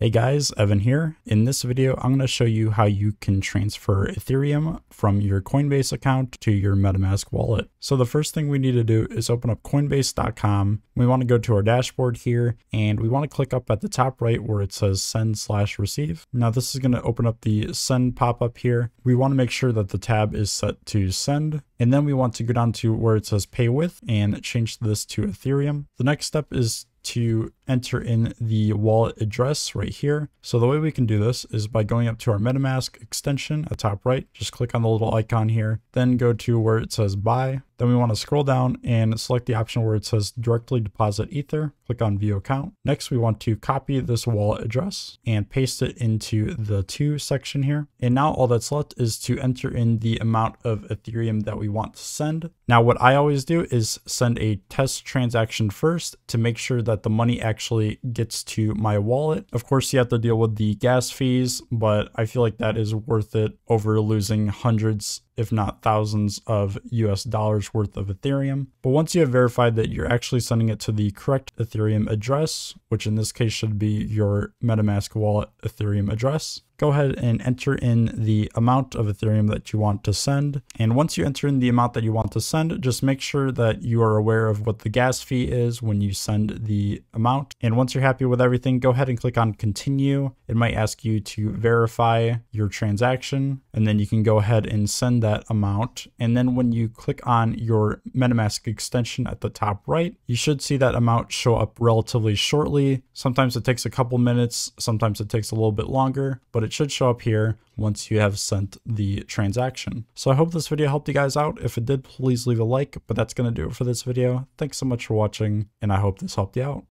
Hey guys, Evan here. In this video, I'm going to show you how you can transfer Ethereum from your Coinbase account to your MetaMask wallet. So the first thing we need to do is open up coinbase.com. We want to go to our dashboard here and we want to click up at the top right where it says send/receive. Now this is going to open up the send pop-up here. We want to make sure that the tab is set to send. And then we want to go down to where it says pay with and change this to Ethereum. The next step is to enter in the wallet address right here. So the way we can do this is by going up to our MetaMask extension at top right, just click on the little icon here, then go to where it says buy. Then we want to scroll down and select the option where it says directly deposit Ether, click on view account. Next, we want to copy this wallet address and paste it into the to section here. And now all that's left is to enter in the amount of Ethereum that we want to send. Now, what I always do is send a test transaction first to make sure that the money actually gets to my wallet. Of course, you have to deal with the gas fees, but I feel like that is worth it over losing hundreds if not thousands of US dollars worth of Ethereum. But once you have verified that you're actually sending it to the correct Ethereum address, which in this case should be your MetaMask wallet Ethereum address, go ahead and enter in the amount of Ethereum that you want to send. And once you enter in the amount that you want to send, just make sure that you are aware of what the gas fee is when you send the amount. And once you're happy with everything, go ahead and click on continue. It might ask you to verify your transaction, and then you can go ahead and send that amount. And then when you click on your MetaMask extension at the top right, you should see that amount show up relatively shortly. Sometimes it takes a couple minutes, sometimes it takes a little bit longer, but it should show up here once you have sent the transaction. So I hope this video helped you guys out. If it did, please leave a like, but that's going to do it for this video. Thanks so much for watching, and I hope this helped you out.